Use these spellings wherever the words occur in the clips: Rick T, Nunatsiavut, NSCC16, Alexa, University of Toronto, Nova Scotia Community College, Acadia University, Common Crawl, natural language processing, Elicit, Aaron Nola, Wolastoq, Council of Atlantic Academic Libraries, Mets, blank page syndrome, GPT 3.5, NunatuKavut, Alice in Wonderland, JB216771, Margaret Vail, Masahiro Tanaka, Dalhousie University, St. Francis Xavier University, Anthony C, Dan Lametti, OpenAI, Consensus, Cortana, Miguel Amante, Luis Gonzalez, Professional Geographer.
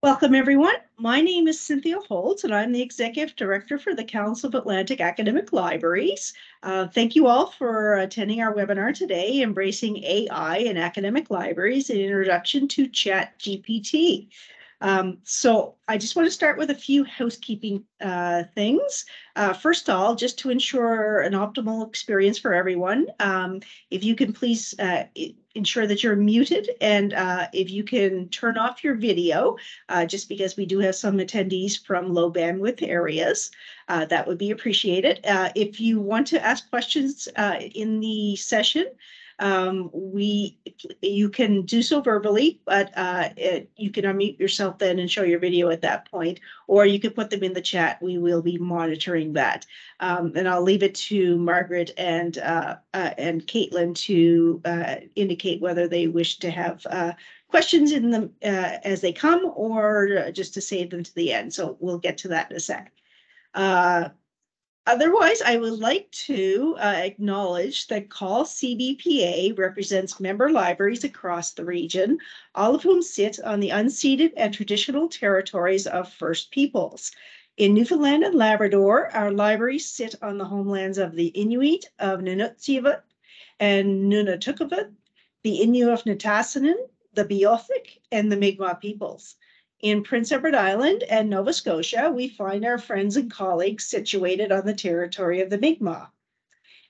Welcome everyone. My name is Cynthia Holtz and I'm the Executive Director for the Council of Atlantic Academic Libraries. Thank you all for attending our webinar today, Embracing AI in Academic Libraries, an Introduction to ChatGPT. So I just want to start with a few housekeeping things. First of all, just to ensure an optimal experience for everyone, if you can please ensure that you're muted, and if you can turn off your video, just because we do have some attendees from low bandwidth areas, that would be appreciated. If you want to ask questions in the session, you can do so verbally, but you can unmute yourself then and show your video at that point, or you can put them in the chat. We will be monitoring that. And I'll leave it to Margaret and Caitlin to indicate whether they wish to have questions in them as they come, or just to save them to the end. So we'll get to that in a sec. Otherwise, I would like to acknowledge that Call CBPA represents member libraries across the region, all of whom sit on the unceded and traditional territories of First Peoples. In Newfoundland and Labrador, our libraries sit on the homelands of the Inuit of Nunatsiavut and NunatuKavut, the Innu of Natassinan, the Beothuk, and the Mi'kmaq peoples. In Prince Edward Island and Nova Scotia, we find our friends and colleagues situated on the territory of the Mi'kmaq.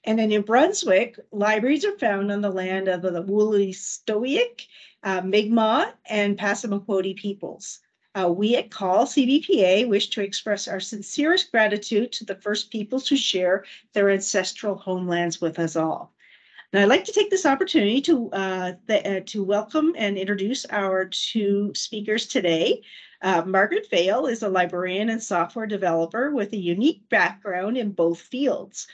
And in New Brunswick, libraries are found on the land of the Wolastoq, Mi'kmaq, and Passamaquoddy peoples. We at Call CBPA wish to express our sincerest gratitude to the First Peoples who share their ancestral homelands with us all. Now, I'd like to take this opportunity to welcome and introduce our two speakers today. Margaret Vail is a librarian and software developer with a unique background in both fields.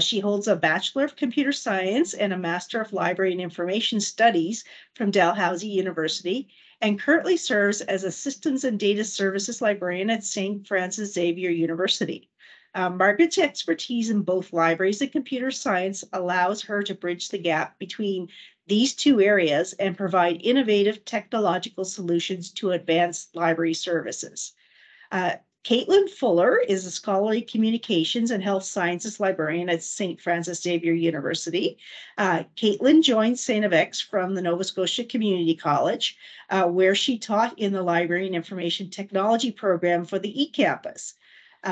She holds a Bachelor of Computer Science and a Master of Library and Information Studies from Dalhousie University, and currently serves as a Systems and Data Services Librarian at St. Francis Xavier University. Margaret's expertise in both libraries and computer science allows her to bridge the gap between these two areas and provide innovative technological solutions to advance library services. Caitlin Fuller is a scholarly communications and health sciences librarian at St. Francis Xavier University. Caitlin joined St. of X from the Nova Scotia Community College, where she taught in the Library and Information Technology program for the eCampus.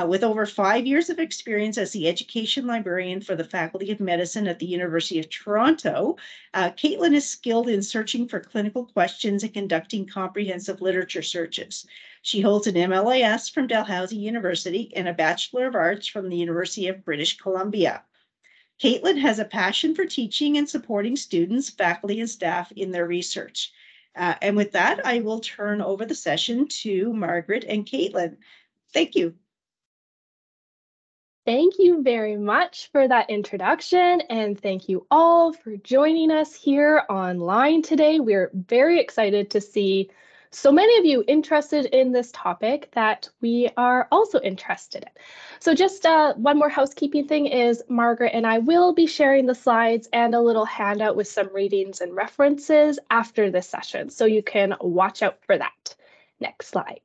With over 5 years of experience as the education librarian for the Faculty of Medicine at the University of Toronto, Caitlin is skilled in searching for clinical questions and conducting comprehensive literature searches. She holds an MLIS from Dalhousie University and a Bachelor of Arts from the University of British Columbia. Caitlin has a passion for teaching and supporting students, faculty, and staff in their research. And with that, I will turn over the session to Margaret and Caitlin. Thank you. Thank you very much for that introduction, and thank you all for joining us here online today. We're very excited to see so many of you interested in this topic that we are also interested in. So just one more housekeeping thing is Margaret and I will be sharing the slides and a little handout with some readings and references after this session, so you can watch out for that. Next slide.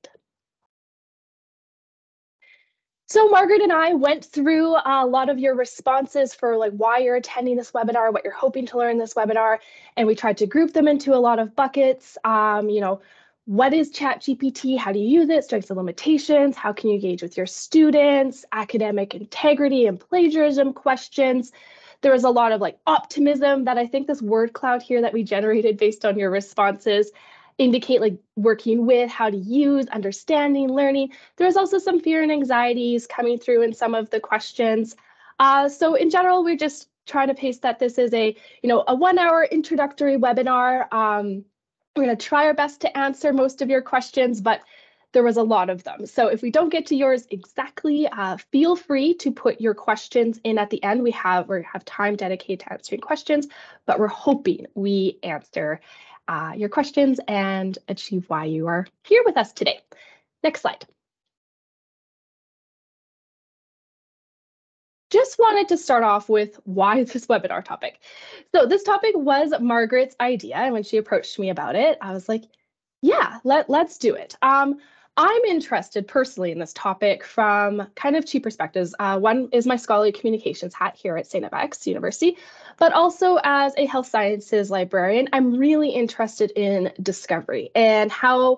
So Margaret and I went through a lot of your responses for like why you're attending this webinar, what you're hoping to learn this webinar, and we tried to group them into a lot of buckets. You know, what is ChatGPT? How do you use it? Strengths and limitations. How can you engage with your students? Academic integrity and plagiarism questions. There was a lot of like optimism that I think this word cloud here that we generated based on your responses indicate like working with, how to use, understanding, learning. There's also some fear and anxieties coming through in some of the questions. So in general, we're just trying to pace that this is a, you know, a 1 hour introductory webinar. We're going to try our best to answer most of your questions, but there was a lot of them. So if we don't get to yours exactly, feel free to put your questions in at the end. We have time dedicated to answering questions, but we're hoping we answer your questions and achieve why you are here with us today. Next slide. Just wanted to start off with why this webinar topic. So this topic was Margaret's idea, and when she approached me about it, I was like, Yeah, let's do it. I'm interested personally in this topic from kind of two perspectives. One is my scholarly communications hat here at St. X University, but also as a health sciences librarian, I'm really interested in discovery and how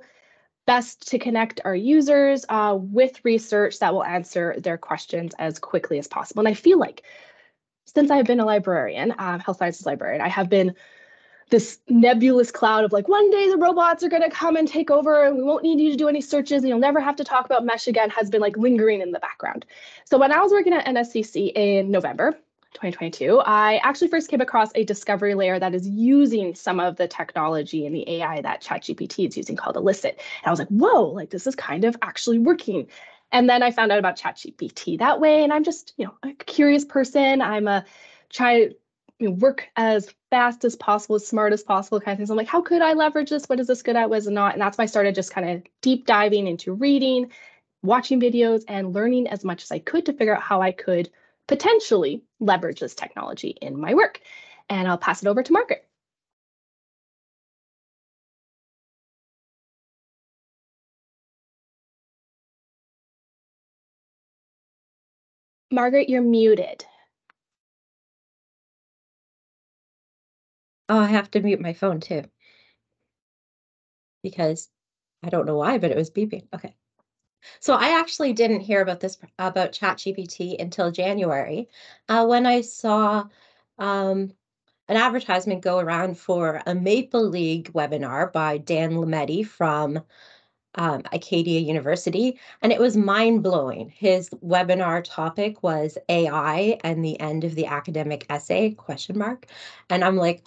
best to connect our users with research that will answer their questions as quickly as possible. And I feel like since I've been a librarian, health sciences librarian, I have been this nebulous cloud of like, one day the robots are going to come and take over and we won't need you to do any searches and you'll never have to talk about MESH again, has been like lingering in the background. So when I was working at NSCC in November 2022, I actually first came across a discovery layer that is using some of the technology and the AI that ChatGPT is using called Elicit. And I was like, whoa, like this is kind of actually working. And then I found out about ChatGPT that way. And I'm just, you know, a curious person. I'm a child. Work as fast as possible, as smart as possible kind of things. I'm like, how could I leverage this? What is this good at? What is it not? And that's why I started just kind of deep diving into reading, watching videos, and learning as much as I could to figure out how I could potentially leverage this technology in my work. And I'll pass it over to Margaret. Margaret, you're muted. Oh, I have to mute my phone too, because I don't know why, but it was beeping. Okay. So I actually didn't hear about this, about ChatGPT until January, when I saw an advertisement go around for a Maple League webinar by Dan Lametti from Acadia University, and it was mind-blowing. His webinar topic was AI and the end of the academic essay, ? And I'm like,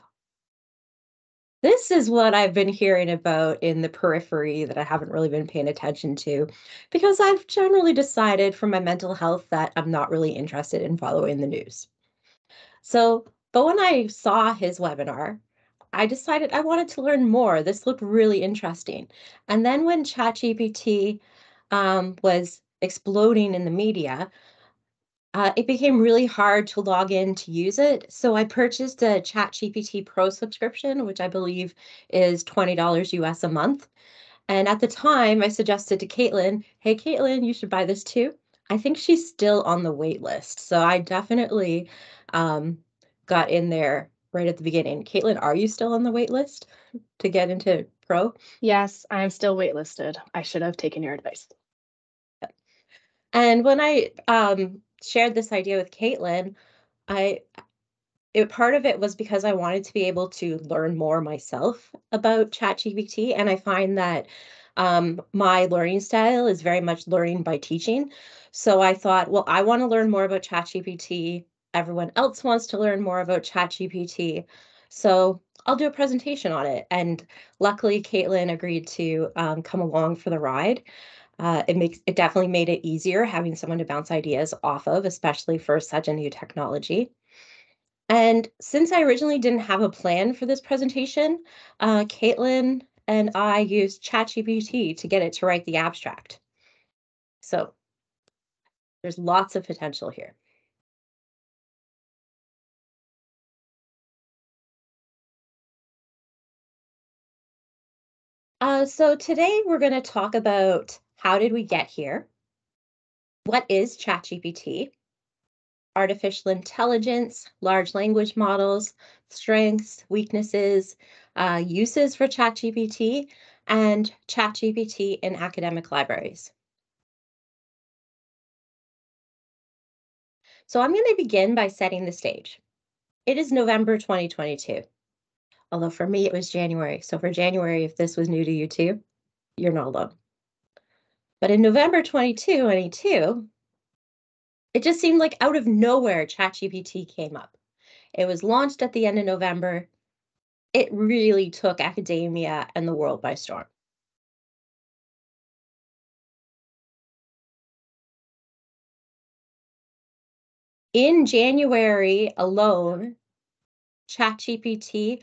this is what I've been hearing about in the periphery that I haven't really been paying attention to, because I've generally decided for my mental health that I'm not really interested in following the news. So, but when I saw his webinar, I decided I wanted to learn more. This looked really interesting. And then when ChatGPT was exploding in the media, it became really hard to log in to use it, so I purchased a ChatGPT Pro subscription, which I believe is $20 US a month. And at the time, I suggested to Caitlin, hey, Caitlin, you should buy this too. I think she's still on the wait list, so I definitely got in there right at the beginning. Caitlin, are you still on the wait list to get into Pro? Yes, I'm still waitlisted. I should have taken your advice. And when I shared this idea with Caitlin, part of it was because I wanted to be able to learn more myself about ChatGPT, and I find that my learning style is very much learning by teaching. So I thought, well, I want to learn more about ChatGPT. Everyone else wants to learn more about ChatGPT, so I'll do a presentation on it. And luckily, Caitlin agreed to come along for the ride. It definitely made it easier having someone to bounce ideas off of, especially for such a new technology. And since I originally didn't have a plan for this presentation, Caitlin and I used ChatGPT to get it to write the abstract. So there's lots of potential here. So today we're going to talk about, how did we get here? What is ChatGPT? Artificial intelligence, large language models, strengths, weaknesses, uses for ChatGPT, and ChatGPT in academic libraries. So I'm going to begin by setting the stage. It is November 2022, although for me it was January. So for January, if this was new to you too, you're not alone. But in November 2022, it just seemed like out of nowhere ChatGPT came up. It was launched at the end of November. It really took academia and the world by storm. In January alone, ChatGPT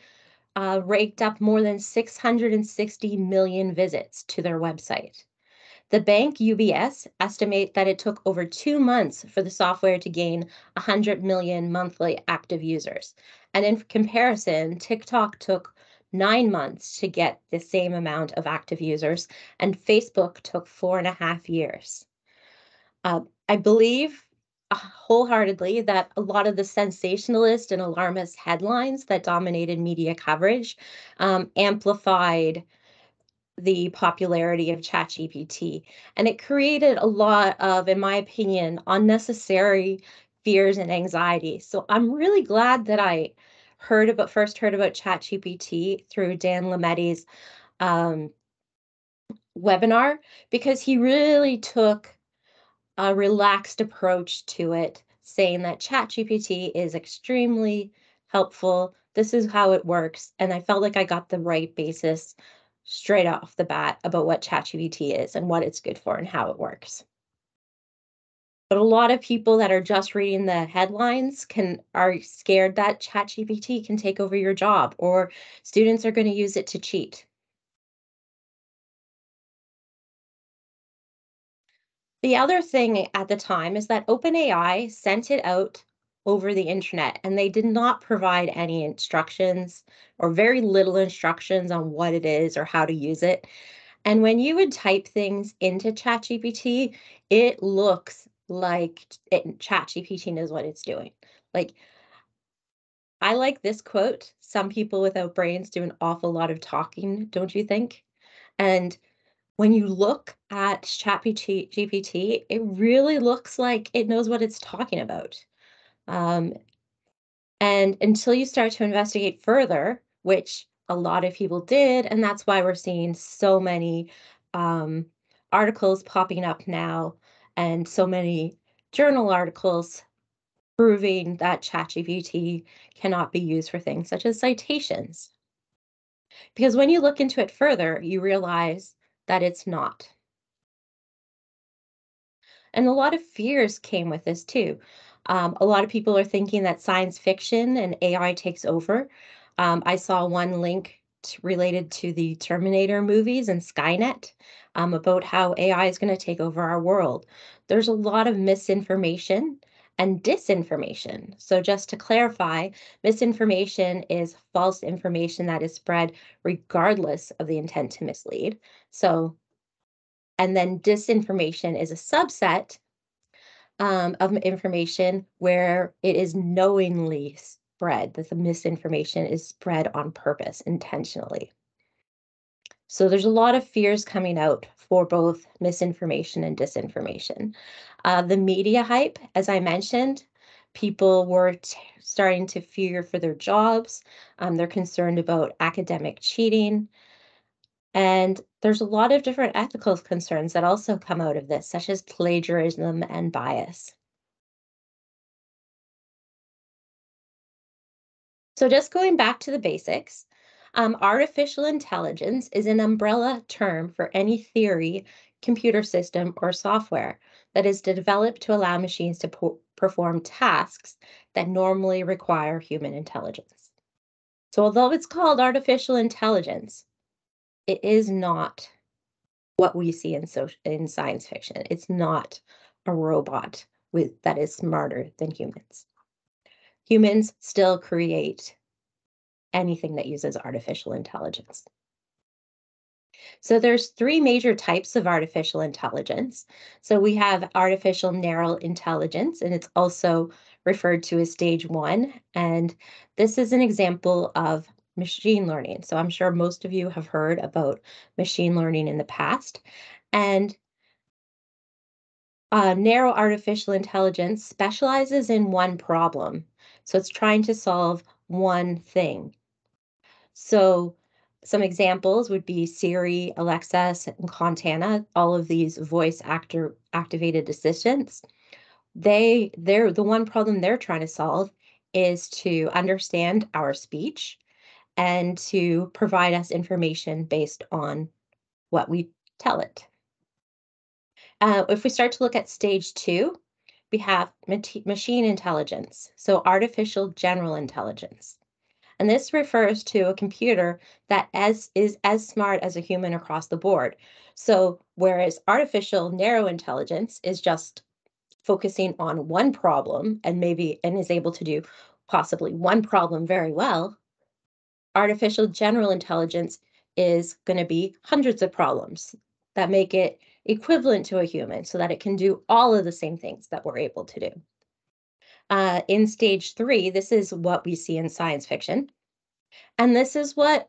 raked up more than 660 million visits to their website. The bank UBS estimate that it took over 2 months for the software to gain 100 million monthly active users. And in comparison, TikTok took 9 months to get the same amount of active users, and Facebook took 4.5 years. I believe wholeheartedly that a lot of the sensationalist and alarmist headlines that dominated media coverage amplified the popularity of ChatGPT, and it created a lot of, in my opinion, unnecessary fears and anxiety. So I'm really glad that I first heard about ChatGPT through Dan Lametti's webinar, because he really took a relaxed approach to it, saying that ChatGPT is extremely helpful. This is how it works, and I felt like I got the right basis straight off the bat about what ChatGPT is and what it's good for and how it works. But a lot of people that are just reading the headlines are scared that ChatGPT can take over your job, or students are going to use it to cheat. The other thing at the time is that OpenAI sent it out over the internet, and they did not provide any instructions or very little instructions on what it is or how to use it. And when you would type things into ChatGPT, it looks like ChatGPT knows what it's doing. Like, I like this quote, "Some people without brains do an awful lot of talking, don't you think?" And when you look at ChatGPT, it really looks like it knows what it's talking about. And until you start to investigate further, which a lot of people did, and that's why we're seeing so many articles popping up now and so many journal articles proving that ChatGPT cannot be used for things such as citations. Because when you look into it further, you realize that it's not. And a lot of fears came with this too. A lot of people are thinking that science fiction and AI takes over. I saw one link related to the Terminator movies and Skynet about how AI is going to take over our world. There's a lot of misinformation and disinformation. So just to clarify, misinformation is false information that is spread regardless of the intent to mislead. So, and then disinformation is a subset of information where it is knowingly spread, that the misinformation is spread on purpose, intentionally. So there's a lot of fears coming out for both misinformation and disinformation. The media hype, as I mentioned, people were starting to fear for their jobs. They're concerned about academic cheating. And there's a lot of different ethical concerns that also come out of this, such as plagiarism and bias. So just going back to the basics, artificial intelligence is an umbrella term for any theory, computer system, or software that is developed to allow machines to perform tasks that normally require human intelligence. So although it's called artificial intelligence, it is not what we see in science fiction. It's not a robot that is smarter than humans. Humans still create anything that uses artificial intelligence. So there's three major types of artificial intelligence. So we have artificial narrow intelligence, and it's also referred to as stage 1. And this is an example of machine learning. So I'm sure most of you have heard about machine learning in the past. And narrow artificial intelligence specializes in one problem. So it's trying to solve one thing. So some examples would be Siri, Alexa, and Cortana, all of these voice activated assistants. They're the one problem they're trying to solve is to understand our speech and to provide us information based on what we tell it. If we start to look at stage 2, we have machine intelligence, so artificial general intelligence. And this refers to a computer that is as smart as a human across the board. So whereas artificial narrow intelligence is just focusing on one problem and is able to do possibly one problem very well, artificial general intelligence is going to be hundreds of problems that make it equivalent to a human so that it can do all of the same things that we're able to do. In stage 3, this is what we see in science fiction. And this is what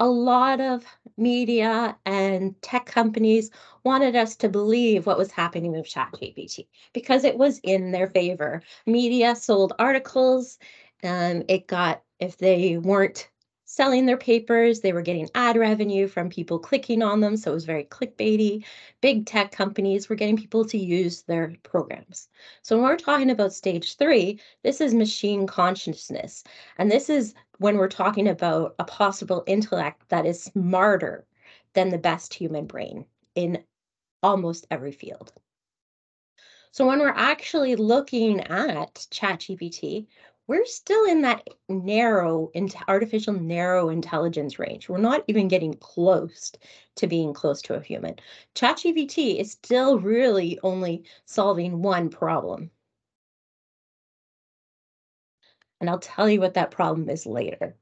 a lot of media and tech companies wanted us to believe what was happening with ChatGPT because it was in their favor. Media sold articles. If they weren't selling their papers, they were getting ad revenue from people clicking on them. So it was very clickbaity. Big tech companies were getting people to use their programs. So when we're talking about stage 3, this is machine consciousness. And this is when we're talking about a possible intellect that is smarter than the best human brain in almost every field. So when we're actually looking at ChatGPT, we're still in that narrow, artificial narrow intelligence range. We're not even getting close to being close to a human. ChatGPT is still really only solving one problem. And I'll tell you what that problem is later.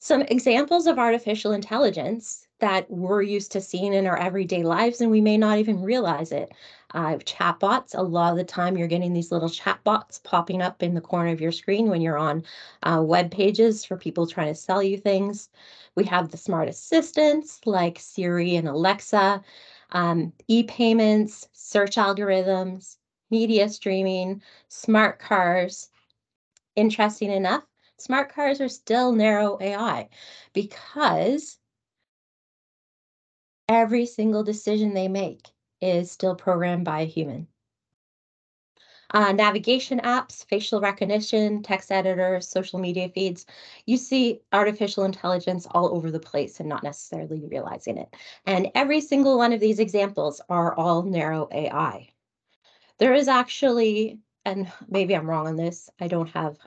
Some examples of artificial intelligence that we're used to seeing in our everyday lives, and we may not even realize it. Chatbots, a lot of the time you're getting these little chatbots popping up in the corner of your screen when you're on web pages for people trying to sell you things. We have the smart assistants like Siri and Alexa, e-payments, search algorithms, media streaming, smart cars. Interesting enough, smart cars are still narrow AI because every single decision they make is still programmed by a human. Navigation apps, facial recognition, text editors, social media feeds. You see artificial intelligence all over the place and not necessarily realizing it. And every single one of these examples are all narrow AI. There is actually, and maybe I'm wrong on this, I don't have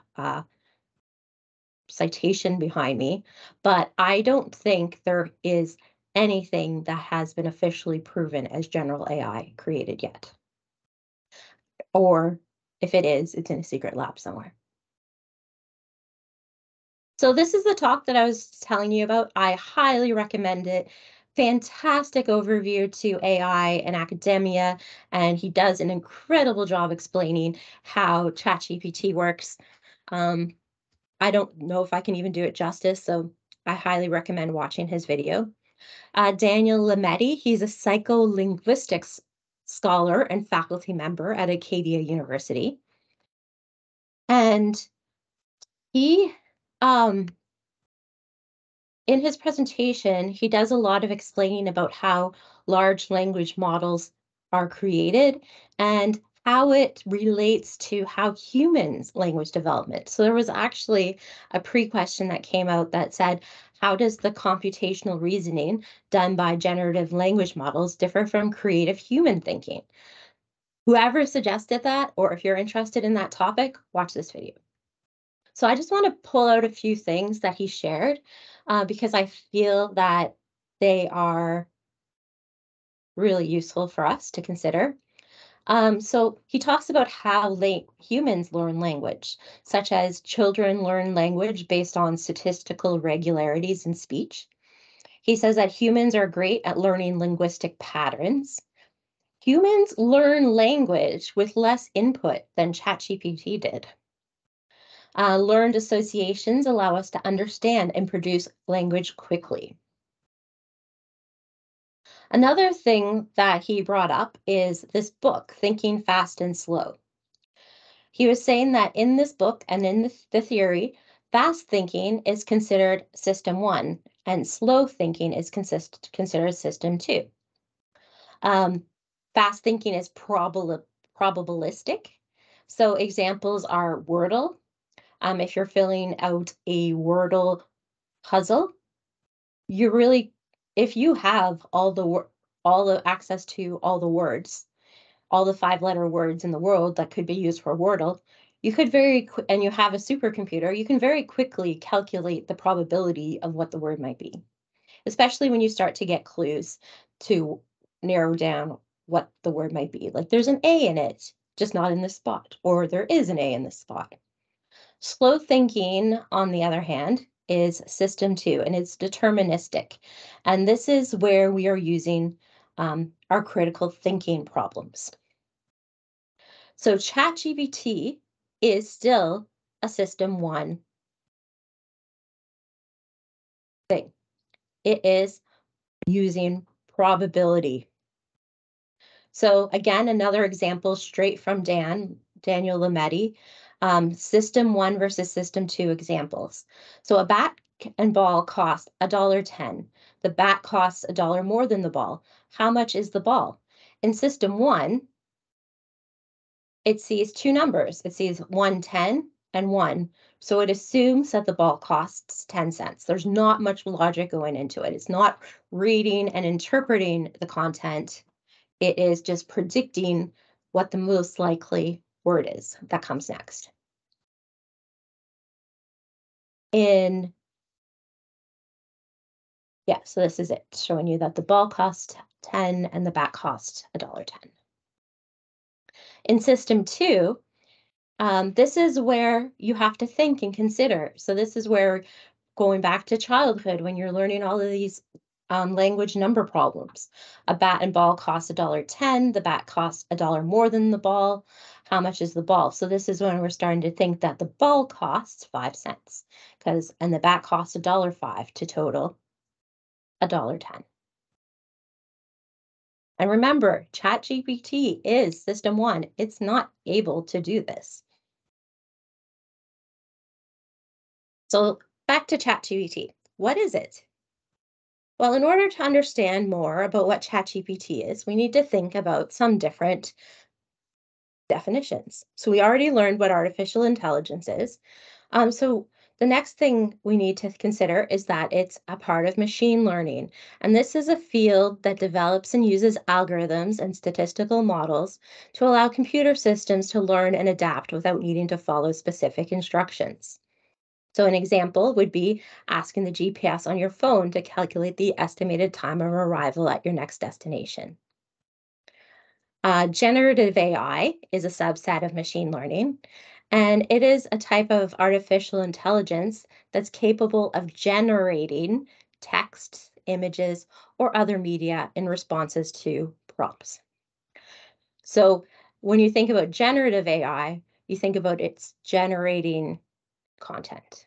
citation behind me, but I don't think there is anything that has been officially proven as general AI created yet. Or if it is, it's in a secret lab somewhere. So this is the talk that I was telling you about. I highly recommend it. Fantastic overview to AI and academia, and he does an incredible job explaining how ChatGPT works. I don't know if I can even do it justice, so I highly recommend watching his video. Dan Lametti, he's a psycholinguistics scholar and faculty member at Acadia University. And he, in his presentation, he does a lot of explaining about how large language models are created and how it relates to how humans language development. So there was actually a pre-question that came out that said, how does the computational reasoning done by generative language models differ from creative human thinking? Whoever suggested that, or if you're interested in that topic, watch this video. So I just want to pull out a few things that he shared because I feel that they are really useful for us to consider. So he talks about how humans learn language, such as children learn language based on statistical regularities in speech. He says that humans are great at learning linguistic patterns. Humans learn language with less input than ChatGPT did. Learned associations allow us to understand and produce language quickly. Another thing that he brought up is this book, Thinking Fast and Slow. He was saying that in this book and in the theory, fast thinking is considered system 1 and slow thinking is considered system 2. Fast thinking is probabilistic. So examples are Wordle. If you're filling out a Wordle puzzle, you're really if you have all the access to all the words, all the 5-letter words in the world that could be used for Wordle, you could and you have a supercomputer, you can very quickly calculate the probability of what the word might be, especially when you start to get clues to narrow down what the word might be. Like there's an A in it, just not in this spot, or there is an A in this spot. Slow thinking, on the other hand, is system 2, and it's deterministic. And this is where we are using our critical thinking problems. So ChatGPT is still a system 1 thing. It is using probability. So again, another example straight from Daniel Lametti, system 1 versus system 2 examples. So a bat and ball cost $1.10. The bat costs a dollar more than the ball. How much is the ball? In system 1, it sees two numbers. It sees 110 and 1. So it assumes that the ball costs 10 cents. There's not much logic going into it. It's not reading and interpreting the content. It is just predicting what the most likely word is that comes next. So this is it, showing you that the ball cost 10 and the bat cost $1.10. In system 2, this is where you have to think and consider. So this is where, going back to childhood, when you're learning all of these language number problems. A bat and ball cost $1.10. The bat costs a dollar more than the ball. How much is the ball? So this is when we're starting to think that the ball costs 5 cents, and the bat costs $1.05 to total $1.10. And remember, ChatGPT is system 1. It's not able to do this. So back to ChatGPT. What is it? Well, in order to understand more about what ChatGPT is, we need to think about some different definitions. So we already learned what artificial intelligence is. So the next thing we need to consider is that it's a part of machine learning. And this is a field that develops and uses algorithms and statistical models to allow computer systems to learn and adapt without needing to follow specific instructions. So an example would be asking the GPS on your phone to calculate the estimated time of arrival at your next destination. Generative AI is a subset of machine learning, and it is a type of artificial intelligence that's capable of generating texts, images, or other media in responses to prompts. So when you think about generative AI, you think about it's generating content,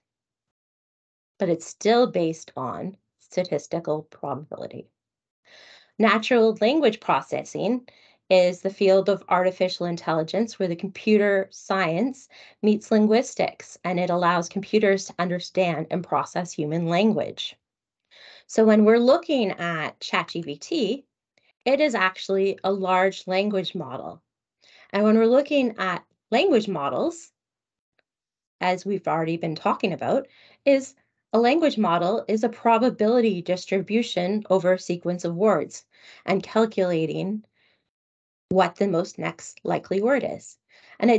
but it's still based on statistical probability. Natural language processing is the field of artificial intelligence where the computer science meets linguistics, and it allows computers to understand and process human language. So when we're looking at ChatGPT, it is actually a large language model. And when we're looking at language models, as we've already been talking about, is a language model is a probability distribution over a sequence of words and calculating what the most next likely word is. And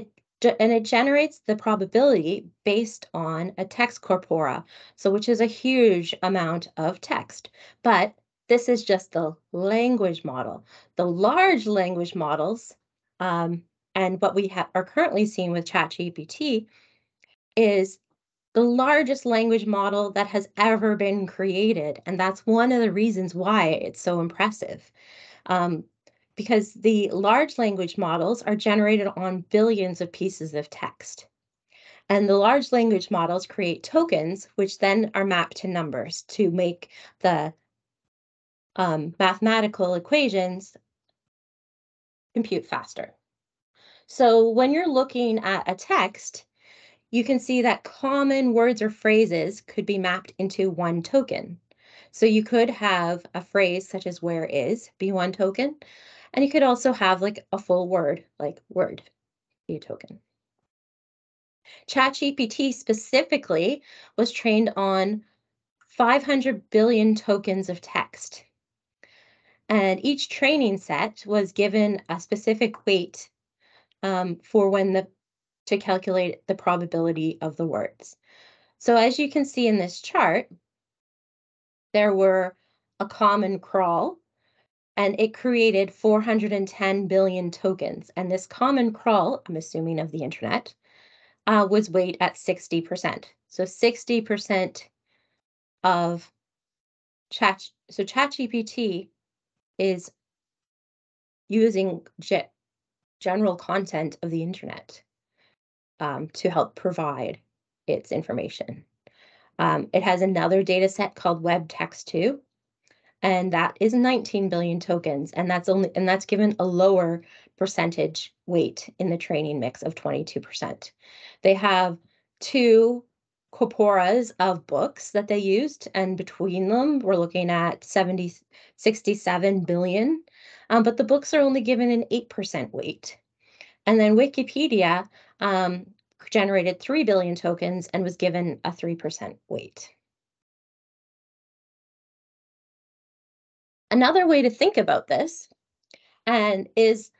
it generates the probability based on a text corpora, so which is a huge amount of text. But this is just the language model. The large language models, and what we are currently seeing with ChatGPT, is the largest language model that has ever been created. And that's one of the reasons why it's so impressive, because the large language models are generated on billions of pieces of text. And the large language models create tokens, which then are mapped to numbers to make the mathematical equations compute faster. So when you're looking at a text, you can see that common words or phrases could be mapped into one token. So you could have a phrase such as where is be one token, and you could also have like a full word, like word be a token. ChatGPT specifically was trained on 500 billion tokens of text. And each training set was given a specific weight for when the to calculate the probability of the words. So as you can see in this chart, there were a common crawl, and it created 410 billion tokens. And this common crawl, I'm assuming of the internet, was weighed at 60%. So 60% of Chat. So ChatGPT is using general content of the internet to help provide its information. It has another data set called Web Text 2, and that is 19 billion tokens, and that's given a lower percentage weight in the training mix of 22%. They have two corporas of books that they used, and between them we're looking at 67 billion, but the books are only given an 8% weight. And then Wikipedia generated 3 billion tokens and was given a 3% weight. Another way to think about this is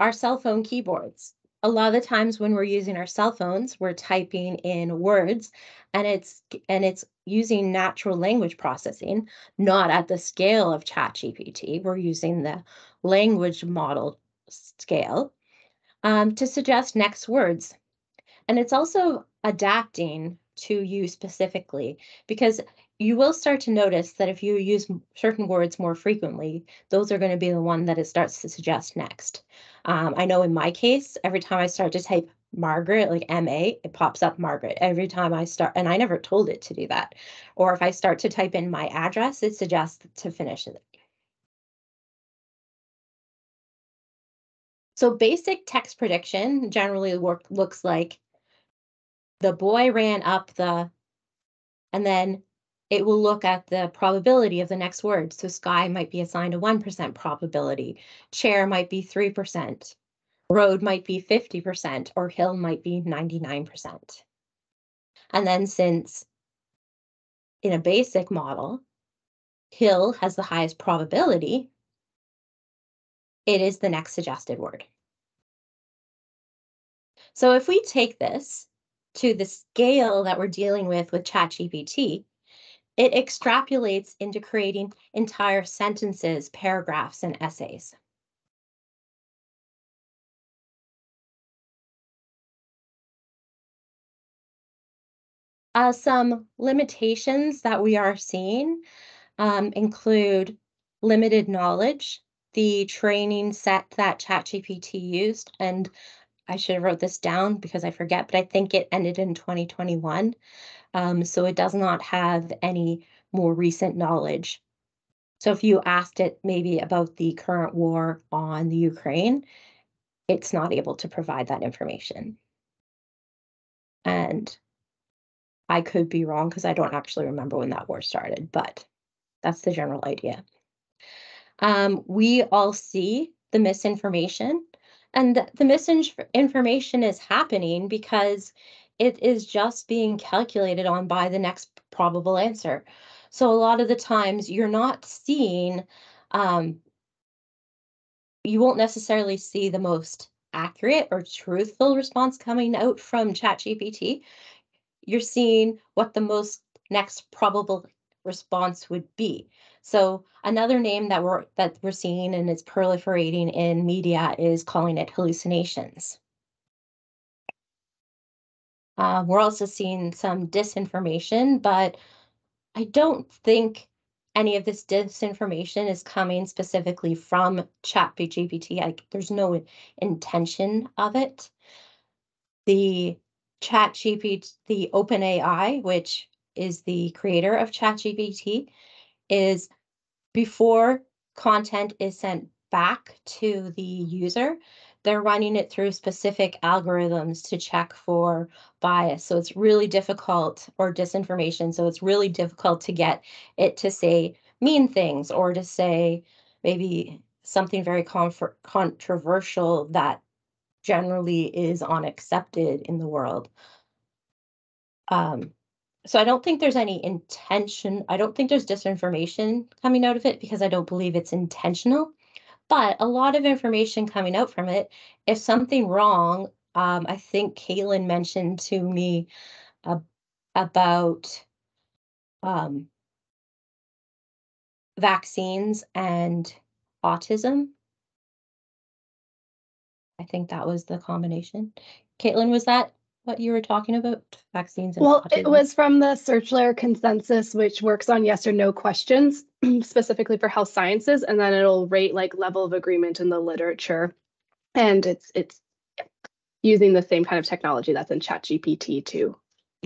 our cell phone keyboards. A lot of the times when we're using our cell phones, we're typing in words, and it's using natural language processing, not at the scale of ChatGPT. We're using the language model scale to suggest next words. And it's also adapting to you specifically, because you will start to notice that if you use certain words more frequently, those are going to be the one that it starts to suggest next. I know in my case, every time I start to type Margaret, like M-A, it pops up Margaret every time I start, and I never told it to do that. Or if I start to type in my address, it suggests to finish it. So basic text prediction generally looks like the boy ran up the, and then it will look at the probability of the next word. So sky might be assigned a 1% probability, chair might be 3%, road might be 50%, or hill might be 99%. And then since in a basic model, hill has the highest probability, it is the next suggested word. So if we take this to the scale that we're dealing with ChatGPT, it extrapolates into creating entire sentences, paragraphs, and essays. Some limitations that we are seeing include limited knowledge, the training set that ChatGPT used, and I should have wrote this down because I forget, but I think it ended in 2021. So it does not have any more recent knowledge. So if you asked it maybe about the current war on the Ukraine, it's not able to provide that information. And I could be wrong because I don't actually remember when that war started, but that's the general idea. We all see the misinformation, and the misinformation is happening because it is just being calculated on by the next probable answer. So a lot of the times you're not seeing, you won't necessarily see the most accurate or truthful response coming out from ChatGPT. You're seeing what the most next probable response would be. So another name that we're seeing, and it's proliferating in media, is calling it hallucinations. We're also seeing some disinformation, but I don't think any of this disinformation is coming specifically from ChatGPT. There's no intention of it. The ChatGPT, the OpenAI, which is the creator of ChatGPT, is before content is sent back to the user, they're running it through specific algorithms to check for bias. So it's really difficult, or disinformation. So it's really difficult to get it to say mean things, or to say maybe something very controversial that generally is unaccepted in the world. So I don't think there's any intention. I don't think there's disinformation coming out of it because I don't believe it's intentional. But a lot of information coming out from it. If something wrong, I think Caitlin mentioned to me about vaccines and autism. I think that was the combination. Caitlin, was that what you were talking about, vaccines? And well, it was from the search layer consensus, which works on yes or no questions, specifically for health sciences, and then it'll rate like level of agreement in the literature. And it's using the same kind of technology that's in ChatGPT to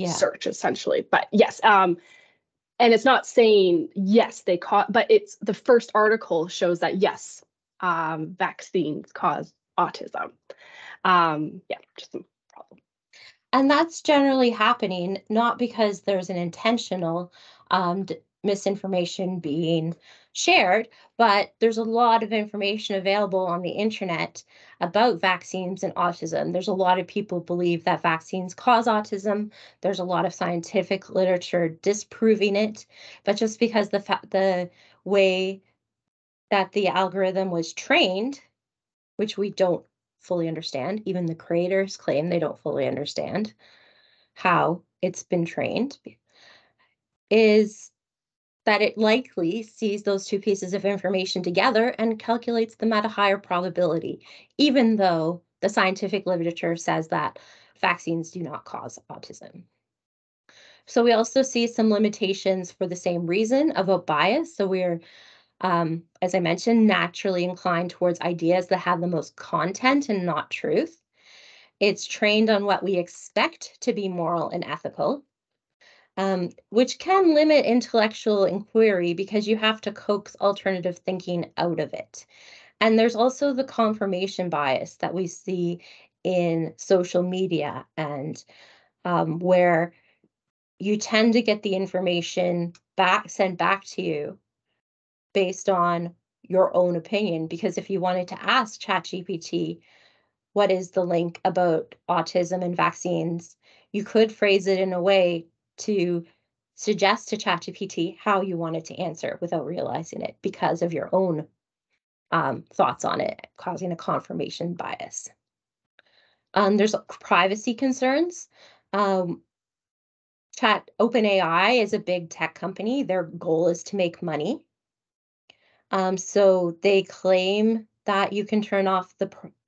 search, essentially. But yes, and it's not saying yes, they caught, but it's the first article shows that yes, vaccines cause autism. Just a problem. And that's generally happening, not because there's an intentional misinformation being shared, but there's a lot of information available on the internet about vaccines and autism. There's a lot of people believe that vaccines cause autism. There's a lot of scientific literature disproving it, but just because the way that the algorithm was trained, which we don't fully understand, even the creators claim they don't fully understand how it's been trained, is that it likely sees those two pieces of information together and calculates them at a higher probability, even though the scientific literature says that vaccines do not cause autism. So we also see some limitations for the same reason of a bias. So we're, as I mentioned, naturally inclined towards ideas that have the most content and not truth. It's trained on what we expect to be moral and ethical, which can limit intellectual inquiry because you have to coax alternative thinking out of it. And there's also the confirmation bias that we see in social media, and where you tend to get the information sent back to you based on your own opinion, because if you wanted to ask ChatGPT, what is the link about autism and vaccines, you could phrase it in a way to suggest to ChatGPT how you wanted to answer without realizing it because of your own thoughts on it, causing a confirmation bias. There's privacy concerns. OpenAI is a big tech company. Their goal is to make money. So they claim that you can turn off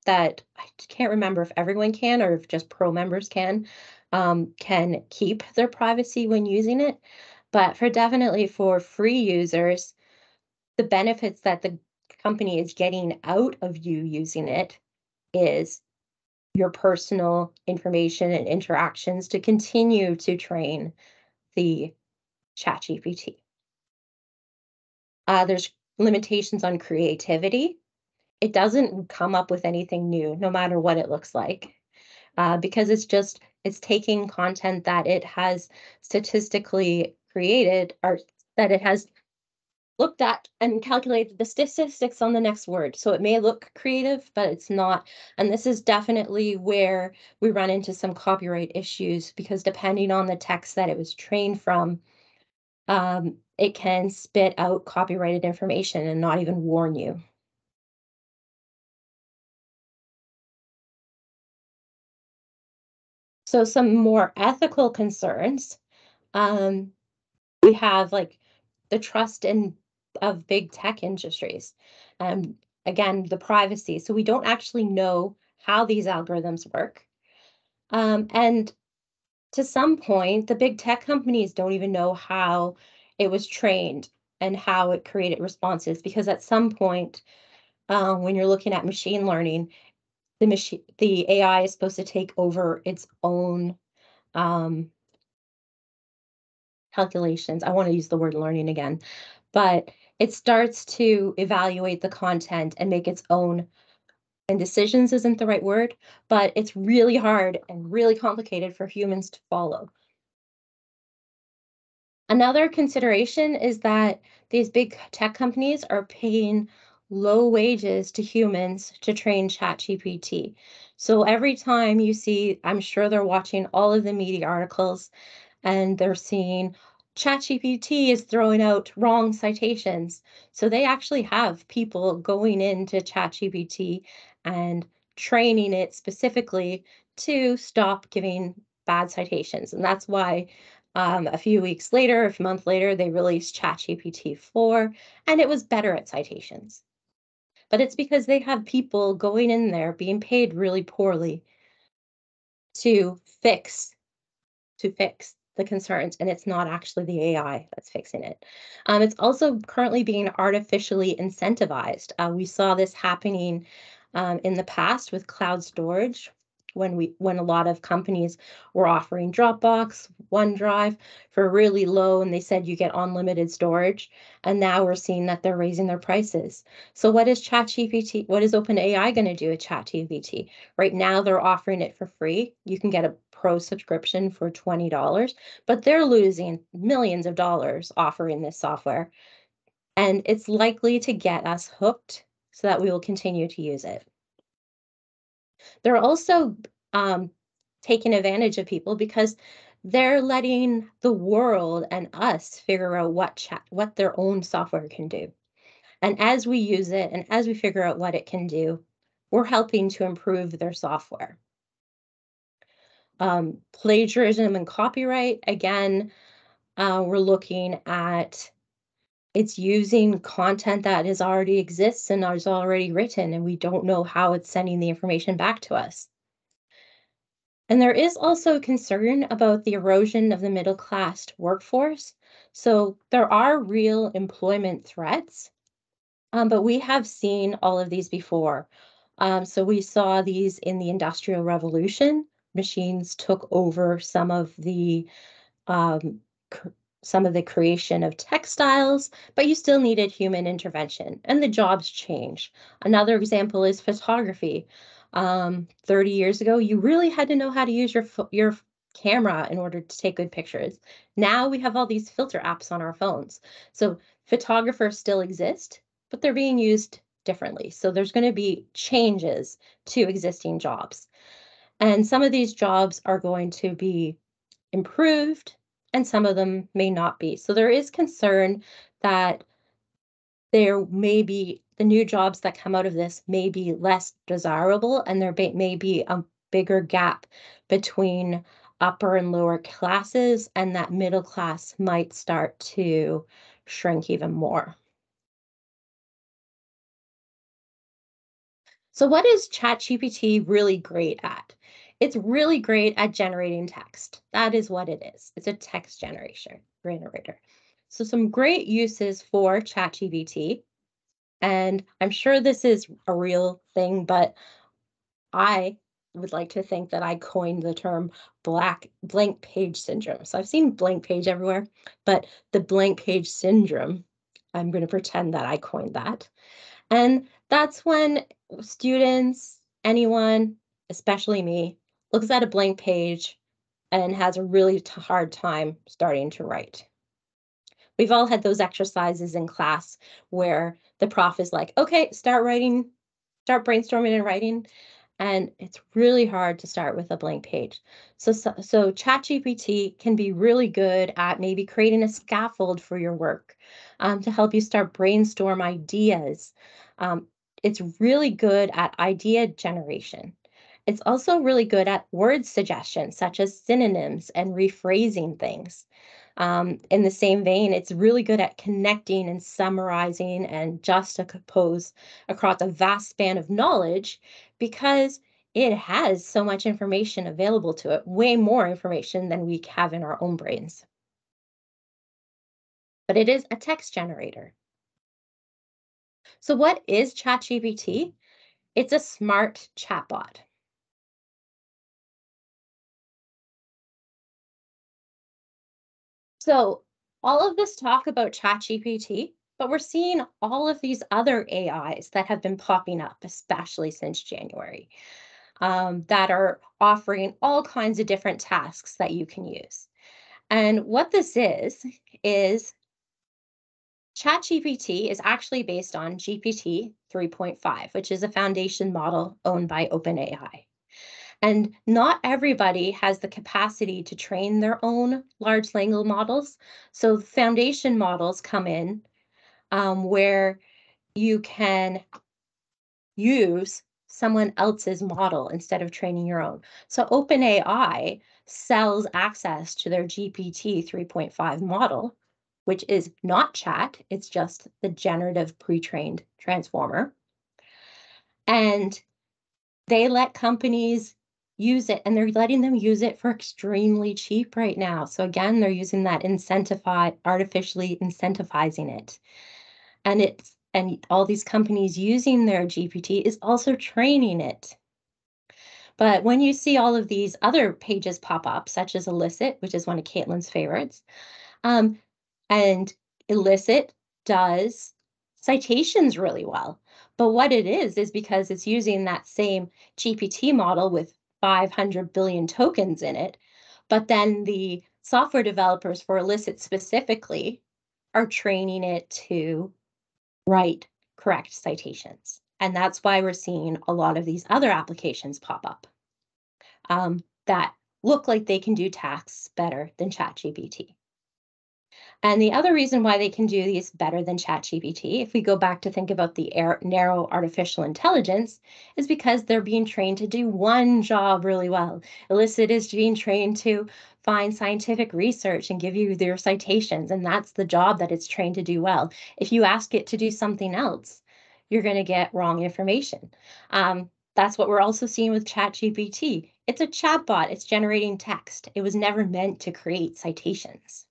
that I can't remember if everyone can or if just pro members can keep their privacy when using it. But for definitely for free users, the benefits that the company is getting out of you using it is your personal information and interactions to continue to train the ChatGPT. There's limitations on creativity. It doesn't come up with anything new, no matter what it looks like, because it's taking content that it has statistically created, or that it has looked at and calculated the statistics on the next word. So it may look creative, but it's not. And this is definitely where we run into some copyright issues, because depending on the text that it was trained from, it can spit out copyrighted information and not even warn you. So some more ethical concerns. We have like the trust of big tech industries. Again, the privacy. So we don't actually know how these algorithms work. And to some point, the big tech companies don't even know how it was trained and how it created responses, because at some point when you're looking at machine learning, the AI is supposed to take over its own calculations. I want to use the word learning again, but it starts to evaluate the content and make its own, and decisions isn't the right word, but it's really hard and really complicated for humans to follow. Another consideration is that these big tech companies are paying low wages to humans to train ChatGPT. So every time you see, I'm sure they're watching all of the media articles and they're seeing ChatGPT is throwing out wrong citations. So they actually have people going into ChatGPT and training it specifically to stop giving bad citations. And that's why a few weeks later, a month later, they released ChatGPT 4, and it was better at citations. But it's because they have people going in there being paid really poorly to fix the concerns, and it's not actually the AI that's fixing it. It's also currently being artificially incentivized. We saw this happening in the past with cloud storage, when a lot of companies were offering Dropbox, OneDrive for really low, and they said you get unlimited storage. And now we're seeing that they're raising their prices. So what is ChatGPT? What is OpenAI going to do with ChatGPT? Right now they're offering it for free. You can get a pro subscription for $20, but they're losing millions of dollars offering this software. And it's likely to get us hooked so that we will continue to use it. They're also taking advantage of people because they're letting the world and us figure out what their own software can do. And as we use it and as we figure out what it can do, we're helping to improve their software. Plagiarism and copyright, again, we're looking at it's using content that is already exists and is already written, and we don't know how it's sending the information back to us. And there is also concern about the erosion of the middle class workforce. So there are real employment threats, but we have seen all of these before. So we saw these in the Industrial Revolution. Machines took over some of the creation of textiles, but you still needed human intervention, and the jobs change. Another example is photography. 30 years ago, you really had to know how to use your camera in order to take good pictures. Now we have all these filter apps on our phones. So photographers still exist, but they're being used differently. So there's going to be changes to existing jobs. And some of these jobs are going to be improved, and some of them may not be. So there is concern that there may be the new jobs that come out of this may be less desirable, and there may be a bigger gap between upper and lower classes, and that middle class might start to shrink even more. So what is ChatGPT really great at? It's really great at generating text. That is what it is. It's a text generator. So some great uses for ChatGPT. And I'm sure this is a real thing, but I would like to think that I coined the term blank page syndrome. So I've seen blank page everywhere, but the blank page syndrome, I'm going to pretend that I coined that. And that's when students, anyone, especially me, looks at a blank page and has a really hard time starting to write. We've all had those exercises in class where the prof is like, okay, start writing, start brainstorming and writing. And it's really hard to start with a blank page. So ChatGPT can be really good at maybe creating a scaffold for your work to help you start brainstorm ideas. It's really good at idea generation. It's also really good at word suggestions, such as synonyms and rephrasing things. In the same vein, it's really good at connecting and summarizing and juxtapose across a vast span of knowledge because it has so much information available to it, way more information than we have in our own brains. But it is a text generator. So what is ChatGPT? It's a smart chatbot. So all of this talk about ChatGPT, but we're seeing all of these other AIs that have been popping up, especially since January, that are offering all kinds of different tasks that you can use. And what this is ChatGPT is actually based on GPT 3.5, which is a foundation model owned by OpenAI. And not everybody has the capacity to train their own large language models. So foundation models come in where you can use someone else's model instead of training your own. So OpenAI sells access to their GPT 3.5 model, which is not chat, it's just the generative pre-trained transformer. And they let companies use it, and they're letting them use it for extremely cheap right now. So again, they're using that artificially incentivizing it. And all these companies using their GPT is also training it. But when you see all of these other pages pop up, such as Elicit, which is one of Caitlin's favorites, and Elicit does citations really well. But what it is because it's using that same GPT model with 500 billion tokens in it, but then the software developers for Elicit specifically are training it to write correct citations. And that's why we're seeing a lot of these other applications pop up that look like they can do tasks better than ChatGPT. And the other reason why they can do these better than ChatGPT, if we go back to think about the narrow artificial intelligence, is because they're being trained to do one job really well. Elicit is being trained to find scientific research and give you their citations, and that's the job that it's trained to do well. If you ask it to do something else, you're going to get wrong information. That's what we're also seeing with ChatGPT. It's a chatbot. It's generating text. It was never meant to create citations.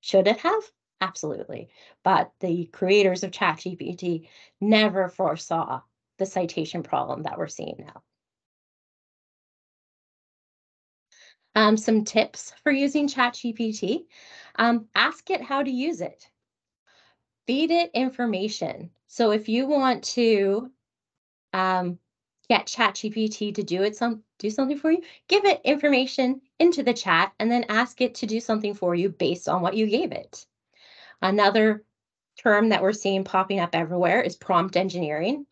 Should it have? Absolutely. But the creators of ChatGPT never foresaw the citation problem that we're seeing now. Some tips for using ChatGPT. Ask it how to use it. Feed it information. So if you want to get ChatGPT to do something for you, give it information into the chat and then ask it to do something for you based on what you gave it. Another term that we're seeing popping up everywhere is prompt engineering.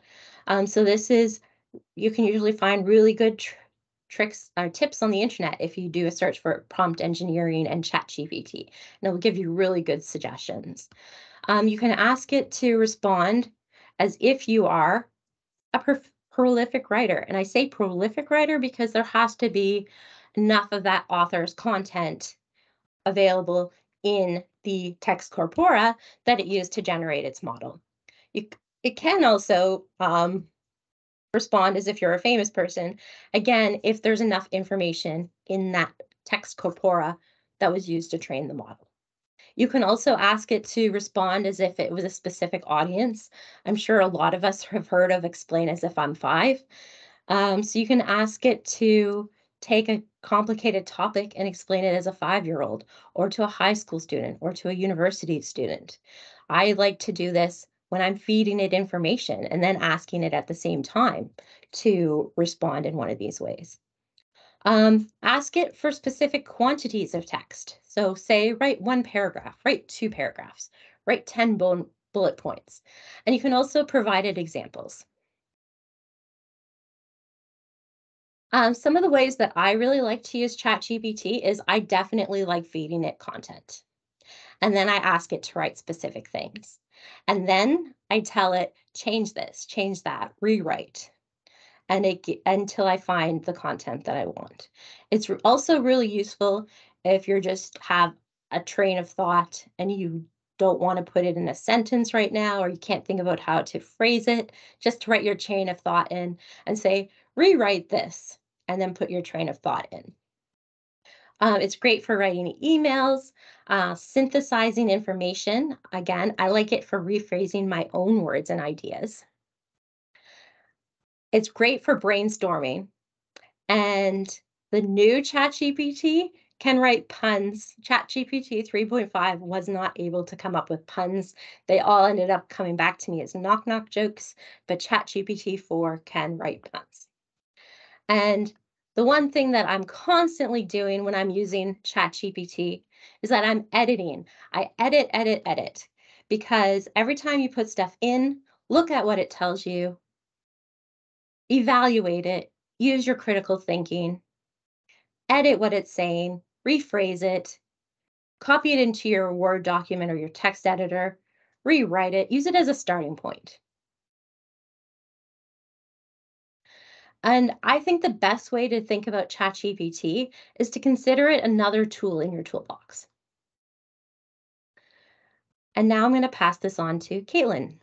So this is, you can usually find really good tricks or tips on the internet if you do a search for prompt engineering and ChatGPT, and it will give you really good suggestions. You can ask it to respond as if you are a prolific writer. And I say prolific writer because there has to be enough of that author's content available in the text corpora that it used to generate its model. It can also respond as if you're a famous person, again, if there's enough information in that text corpora that was used to train the model. You can also ask it to respond as if it was a specific audience. I'm sure a lot of us have heard of Explain As If I'm Five. So you can ask it to take a complicated topic and explain it as a five-year-old or to a high school student or to a university student. I like to do this when I'm feeding it information and then asking it at the same time to respond in one of these ways. Ask it for specific quantities of text. So say, write one paragraph, write two paragraphs, write 10 bullet points. And you can also provide it examples. Some of the ways that I really like to use ChatGPT is I definitely like feeding it content. And then I ask it to write specific things. And then I tell it, change this, change that, rewrite. And until I find the content that I want. It's also really useful if you're just have a train of thought and you don't want to put it in a sentence right now, or you can't think about how to phrase it, just to write your train of thought in and say, rewrite this, and then put your train of thought in. It's great for writing emails, synthesizing information. Again, I like it for rephrasing my own words and ideas. It's great for brainstorming, and the new ChatGPT can write puns. ChatGPT 3.5 was not able to come up with puns. They all ended up coming back to me as knock-knock jokes, but ChatGPT 4 can write puns. And the one thing that I'm constantly doing when I'm using ChatGPT is that I'm editing. I edit, edit, edit, because every time you put stuff in, look at what it tells you, evaluate it, use your critical thinking, edit what it's saying, rephrase it, copy it into your Word document or your text editor, rewrite it, use it as a starting point. And I think the best way to think about ChatGPT is to consider it another tool in your toolbox. And now I'm going to pass this on to Caitlin.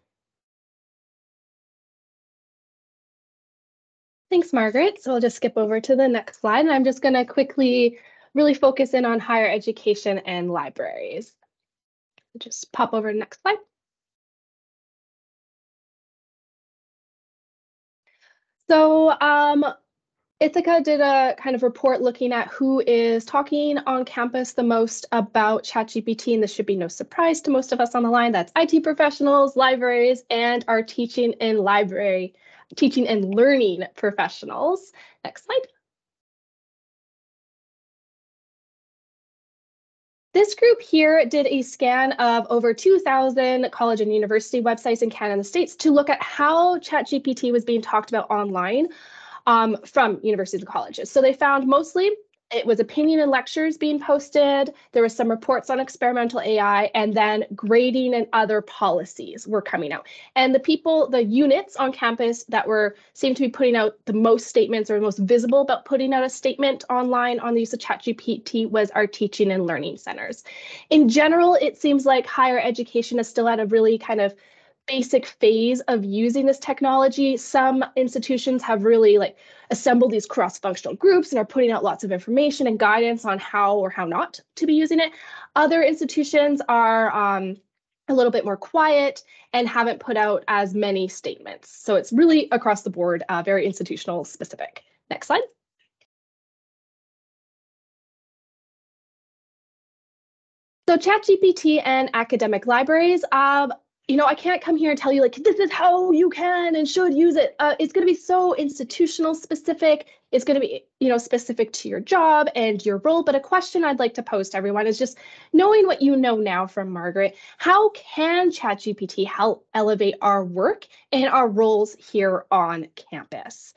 Thanks, Margaret. So we'll just skip over to the next slide, and I'm just going to quickly really focus in on higher education and libraries. Just pop over to the next slide. So Ithaca did a kind of report looking at who is talking on campus the most about ChatGPT, and this should be no surprise to most of us on the line. That's IT professionals, libraries, and our teaching and learning professionals. Next slide. This group here did a scan of over 2,000 college and university websites in Canada and the States to look at how ChatGPT was being talked about online from universities and colleges. So they found mostly it was opinion and lectures being posted. There were some reports on experimental AI, and then grading and other policies were coming out. And the people, the units on campus that were seemed to be putting out the most statements or most visible about putting out a statement online on the use of ChatGPT was our teaching and learning centers. In general, it seems like higher education is still at a really kind of basic phase of using this technology. Some institutions have really like assembled these cross-functional groups and are putting out lots of information and guidance on how or how not to be using it. Other institutions are a little bit more quiet and haven't put out as many statements. So it's really across the board, very institutional specific. Next slide. So ChatGPT and academic libraries. You know, I can't come here and tell you like, this is how you can and should use it. It's going to be so institutional specific. It's going to be, you know, specific to your job and your role. But a question I'd like to pose to everyone is just knowing what you know now from Margaret. How can ChatGPT help elevate our work and our roles here on campus?